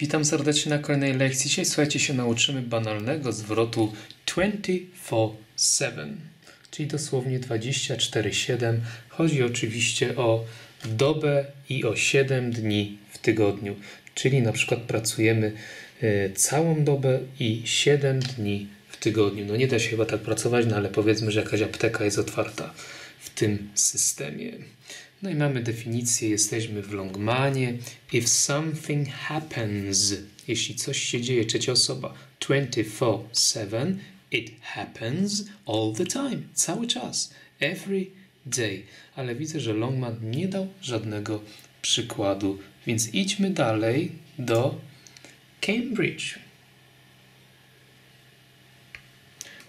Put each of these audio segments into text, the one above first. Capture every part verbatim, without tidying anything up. Witam serdecznie na kolejnej lekcji. Dzisiaj, słuchajcie, się nauczymy banalnego zwrotu twenty-four seven, czyli dosłownie dwadzieścia cztery siedem. Chodzi oczywiście o dobę i o siedem dni w tygodniu, czyli na przykład pracujemy y, całą dobę i siedem dni w tygodniu. No nie da się chyba tak pracować, no ale powiedzmy, że jakaś apteka jest otwarta w tym systemie. No i mamy definicję, jesteśmy w Longmanie. If something happens, jeśli coś się dzieje, trzecia osoba, twenty-four seven, it happens all the time, cały czas, every day. Ale widzę, że Longman nie dał żadnego przykładu, więc idźmy dalej do Cambridge.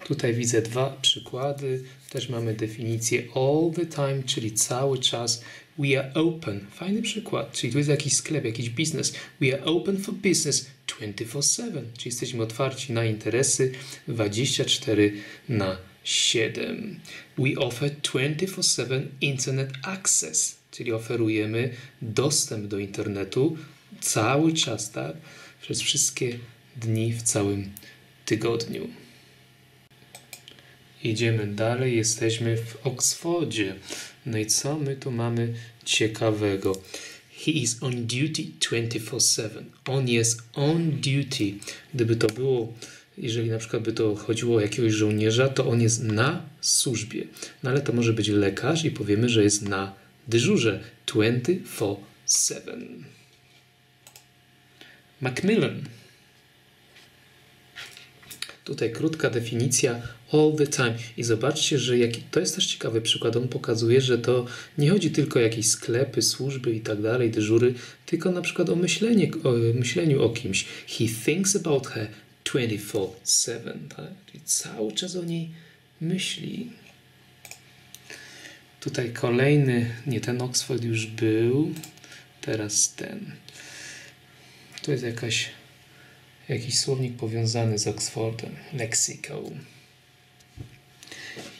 Tutaj widzę dwa przykłady. Też mamy definicję all the time, czyli cały czas. We are open. Fajny przykład. Czyli tu jest jakiś sklep, jakiś biznes. We are open for business twenty-four seven. Czyli jesteśmy otwarci na interesy dwadzieścia cztery na siedem. We offer twenty-four seven internet access. Czyli oferujemy dostęp do internetu cały czas, tak? Przez wszystkie dni w całym tygodniu. Idziemy dalej, jesteśmy w Oxfordzie. No i co my tu mamy ciekawego? He is on duty twenty-four seven. On jest on duty. Gdyby to było, jeżeli na przykład by to chodziło o jakiegoś żołnierza, to on jest na służbie. No ale to może być lekarz i powiemy, że jest na dyżurze twenty-four seven. Macmillan. Tutaj krótka definicja all the time. I zobaczcie, że jaki, to jest też ciekawy przykład. On pokazuje, że to nie chodzi tylko o jakieś sklepy, służby i tak dalej, dyżury, tylko na przykład o, myślenie, o myśleniu o kimś. He thinks about her twenty-four seven. Tak? Czyli cały czas o niej myśli. Tutaj kolejny, nie ten Oxford już był, teraz ten. To jest jakaś... Jakiś słownik powiązany z Oxfordem. Lexiko.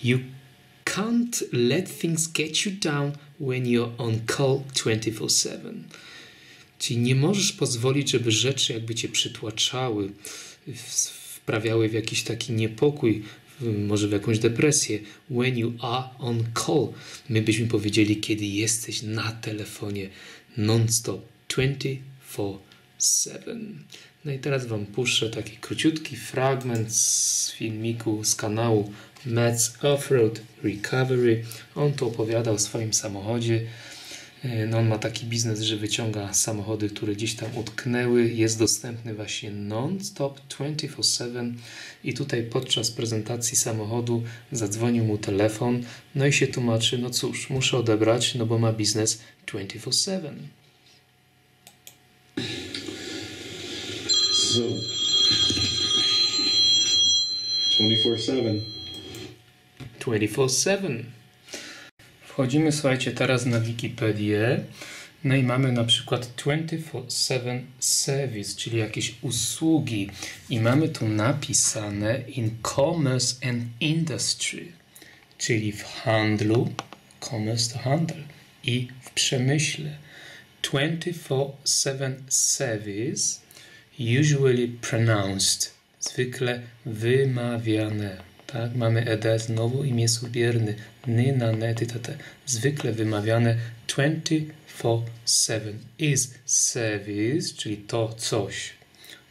You can't let things get you down when you're on call twenty-four seven. Czyli nie możesz pozwolić, żeby rzeczy jakby cię przytłaczały, wprawiały w jakiś taki niepokój, może w jakąś depresję. When you are on call. My byśmy powiedzieli, kiedy jesteś na telefonie non-stop. twenty-four seven. No i teraz wam puszczę taki króciutki fragment z filmiku z kanału Matt's Offroad Recovery. On tu opowiada o swoim samochodzie. No on ma taki biznes, że wyciąga samochody, które gdzieś tam utknęły. Jest dostępny właśnie non-stop twenty-four seven i tutaj podczas prezentacji samochodu zadzwonił mu telefon. No i się tłumaczy, no cóż, muszę odebrać, no bo ma biznes twenty-four seven. So, twenty-four seven. twenty-four seven. Wchodzimy, słuchajcie, teraz na Wikipedię. No i mamy na przykład twenty-four seven service, czyli jakieś usługi. I mamy tu napisane in commerce and industry, czyli w handlu, commerce to handel, i w przemyśle. twenty-four seven service. Usually pronounced, zwykle wymawiane, tak? Mamy ed znowu i jest ubierny, ny na ne, ty, tt. Zwykle wymawiane twenty-four seven is service, czyli to coś,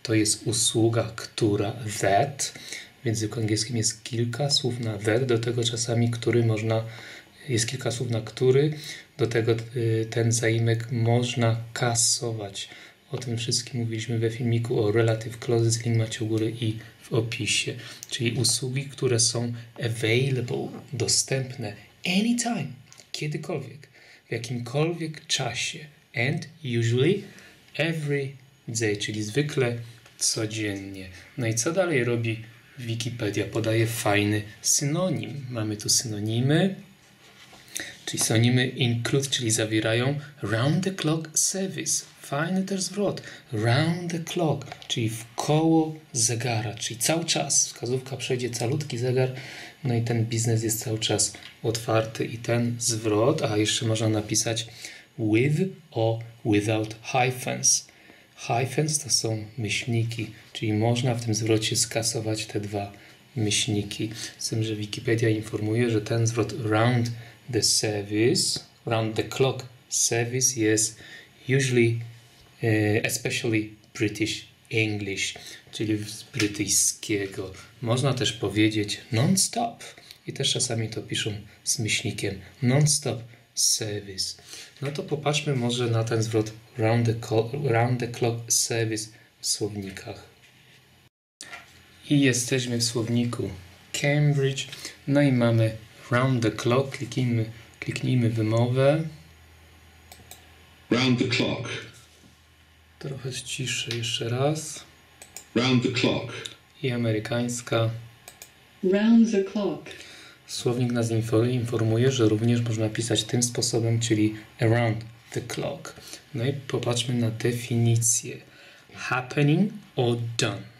to jest usługa, która, that, w języku angielskim jest kilka słów na that, do tego czasami, który można, jest kilka słów na który, do tego ten zaimek można kasować. O tym wszystkim mówiliśmy we filmiku o relative clauses, link macie u góry i w opisie. Czyli usługi, które są available, dostępne anytime, kiedykolwiek, w jakimkolwiek czasie. And usually every day, czyli zwykle codziennie. No i co dalej robi Wikipedia? Podaje fajny synonim. Mamy tu synonimy. Czyli synonimy include, czyli zawierają round the clock service. Fajny też zwrot. Round the clock, czyli w koło zegara, czyli cały czas. Wskazówka przejdzie calutki zegar, no i ten biznes jest cały czas otwarty i ten zwrot, a jeszcze można napisać with or without hyphens. hyphens to są myślniki, czyli można w tym zwrocie skasować te dwa myślniki. Z tym, że Wikipedia informuje, że ten zwrot round the service, round the clock service jest usually, especially British English, czyli z brytyjskiego. Można też powiedzieć non-stop i też czasami to piszą z myślnikiem non-stop service. No to popatrzmy może na ten zwrot round the, round the clock service w słownikach. I jesteśmy w słowniku Cambridge. No i mamy round the clock. Kliknijmy, kliknijmy wymowę. Round the clock. Trochę ciszej jeszcze raz. Round the clock. I amerykańska. Round the clock. Słownik nas informuje, że również można pisać tym sposobem, czyli around the clock. No i popatrzmy na definicję. Happening or done.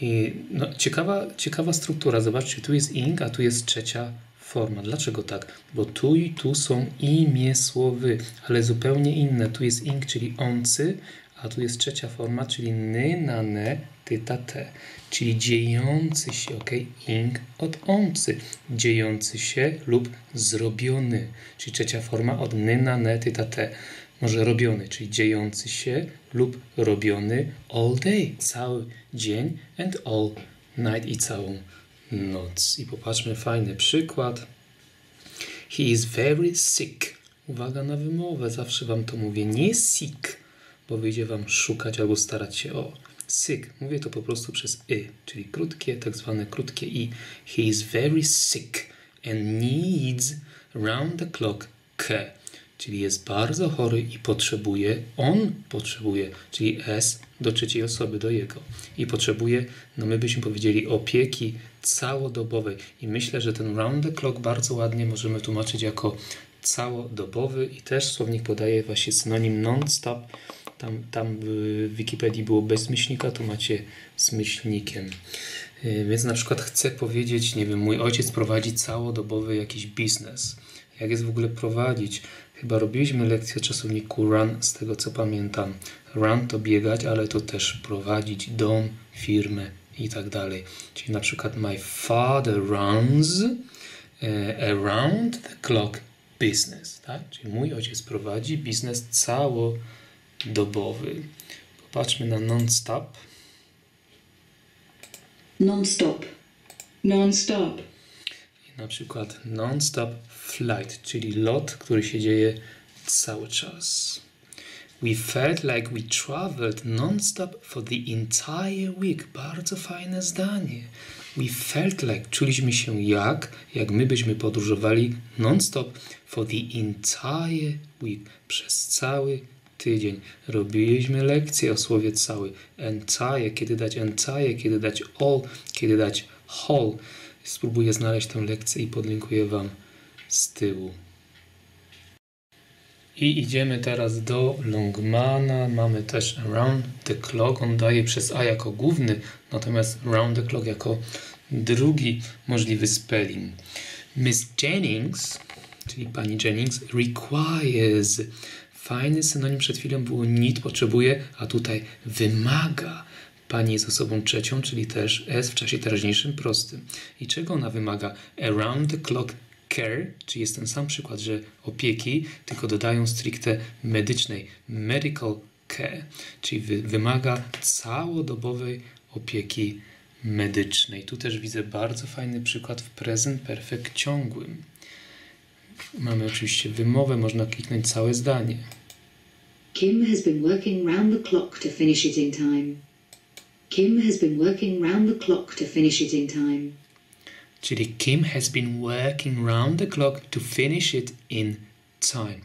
I no, ciekawa, ciekawa struktura. Zobaczcie, tu jest ing, a tu jest trzecia forma. Dlaczego tak? Bo tu i tu są imię-słowy, ale zupełnie inne. Tu jest ing, czyli oncy, a tu jest trzecia forma, czyli ny, na, ne, ty, ta, te. Czyli dziejący się, ok? Ing od oncy. Dziejący się lub zrobiony. Czyli trzecia forma od ny, na, ne, ty, ta, te. Może robiony, czyli dziejący się lub robiony all day. Cały dzień and all night i całą noc. I popatrzmy, fajny przykład. He is very sick. Uwaga na wymowę, zawsze wam to mówię. Nie sick, bo wyjdzie wam szukać albo starać się o sick. Mówię to po prostu przez y, czyli krótkie, tak zwane krótkie i. He is very sick and needs round the clock care. Czyli jest bardzo chory i potrzebuje, on potrzebuje, czyli s do trzeciej osoby, do jego. I potrzebuje, no my byśmy powiedzieli, opieki całodobowej. I myślę, że ten round the clock bardzo ładnie możemy tłumaczyć jako całodobowy. I też słownik podaje właśnie synonim non-stop. Tam, tam w Wikipedii było bez myślnika, tu macie z myślnikiem. Więc na przykład chcę powiedzieć, nie wiem, mój ojciec prowadzi całodobowy jakiś biznes. Jak jest w ogóle prowadzić? Chyba robiliśmy lekcję czasowniku run, z tego co pamiętam. Run to biegać, ale to też prowadzić dom, firmę i tak dalej. Czyli na przykład my father runs around the clock business. Tak? Czyli mój ojciec prowadzi biznes całodobowy. Popatrzmy na non-stop. Non-stop. Non-stop. Na przykład non-stop flight, czyli lot, który się dzieje cały czas. We felt like we traveled non-stop for the entire week. Bardzo fajne zdanie. We felt like, czuliśmy się jak, jak my byśmy podróżowali non-stop for the entire week. Przez cały tydzień. Robiliśmy lekcje o słowie cały. Entire, kiedy dać entire, kiedy dać all, kiedy dać whole. Spróbuję znaleźć tę lekcję i podlinkuję wam z tyłu. I idziemy teraz do Longmana. Mamy też round the clock. On daje przez A jako główny, natomiast round the clock jako drugi możliwy spelling. Miss Jennings, czyli pani Jennings, requires. Fajny synonim przed chwilą było need, potrzebuje, a tutaj wymaga. Pani jest osobą trzecią, czyli też S w czasie teraźniejszym prostym. I czego ona wymaga? Around the clock care, czyli jest ten sam przykład, że opieki, tylko dodają stricte medycznej. Medical care, czyli wy wymaga całodobowej opieki medycznej. Tu też widzę bardzo fajny przykład w present perfect ciągłym. Mamy oczywiście wymowę, można kliknąć całe zdanie. Kim has been working round the clock to finish it in time. Kim has been working round the clock to finish it in time. Czyli Kim has been working round the clock to finish it in time.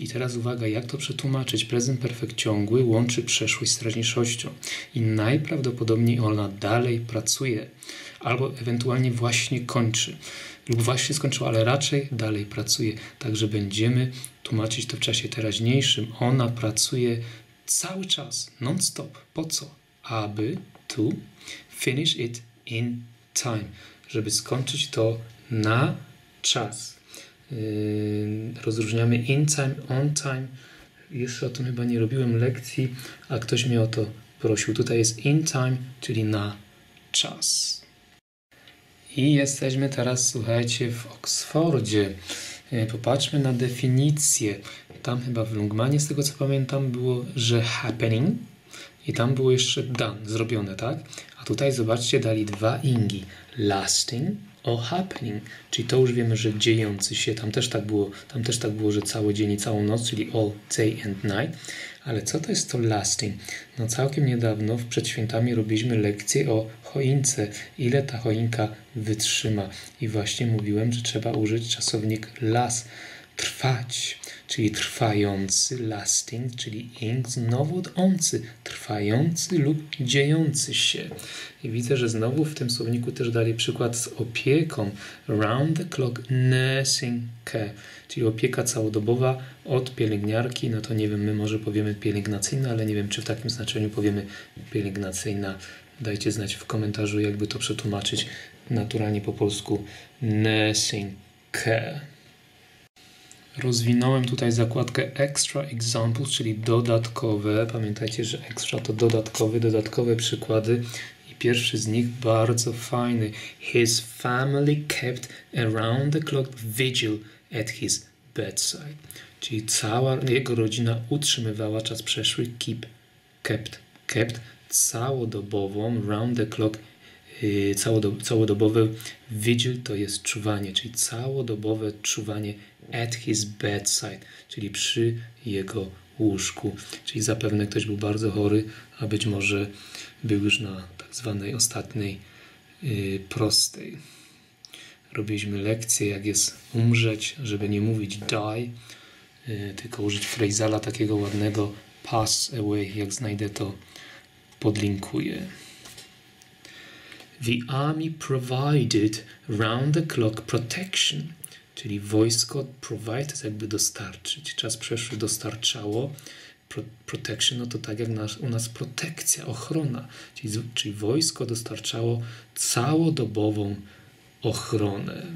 I teraz uwaga, jak to przetłumaczyć. Prezent perfekt ciągły łączy przeszłość z teraźniejszością. I najprawdopodobniej ona dalej pracuje. Albo ewentualnie właśnie kończy. Lub właśnie skończyła, ale raczej dalej pracuje. Także będziemy tłumaczyć to w czasie teraźniejszym. Ona pracuje cały czas, non-stop. Po co? Aby to finish it in time, żeby skończyć to na czas. Yy, rozróżniamy in time, on time. jeszcze o tym chyba nie robiłem lekcji, a ktoś mnie o to prosił. Tutaj jest in time, czyli na czas. I jesteśmy teraz, słuchajcie, w Oksfordzie. Popatrzmy na definicję. Tam chyba w Longmanie, z tego co pamiętam, było, że happening i tam było jeszcze done, zrobione, tak? A tutaj, zobaczcie, dali dwa ingi. Lasting o happening, czyli to już wiemy, że dziejący się. Tam też tak było, tam też tak było, że cały dzień i całą noc, czyli all day and night. Ale co to jest to lasting? No całkiem niedawno, przed świętami, robiliśmy lekcję o choince. Ile ta choinka wytrzyma? I właśnie mówiłem, że trzeba użyć czasownik las, trwać, czyli trwający, lasting, czyli ing, znowu dący, trwający lub dziejący się. I widzę, że znowu w tym słowniku też dali przykład z opieką. Round the clock nursing care, czyli opieka całodobowa od pielęgniarki. No to nie wiem, my może powiemy pielęgnacyjna, ale nie wiem, czy w takim znaczeniu powiemy pielęgnacyjna. Dajcie znać w komentarzu, jakby to przetłumaczyć naturalnie po polsku. Nursing care. Rozwinąłem tutaj zakładkę extra examples, czyli dodatkowe. Pamiętajcie, że extra to dodatkowe, dodatkowe przykłady. I pierwszy z nich bardzo fajny. His family kept around the clock vigil at his bedside. Czyli cała jego rodzina utrzymywała czas przeszły, keep, kept, kept, całodobową, round the clock, yy, całodob, całodobowe vigil to jest czuwanie, czyli całodobowe czuwanie at his bedside, czyli przy jego łóżku. Czyli zapewne ktoś był bardzo chory, a być może był już na tak zwanej ostatniej yy, prostej. Robiliśmy lekcję, jak jest umrzeć, żeby nie mówić die, yy, tylko użyć frejzala takiego ładnego pass away. Jak znajdę, to podlinkuję. The army provided round the clock protection. Czyli wojsko provide to jest jakby dostarczyć. Czas przeszły dostarczało. Pro, protection no to tak jak nas, u nas protekcja, ochrona. Czyli, czyli wojsko dostarczało całodobową ochronę.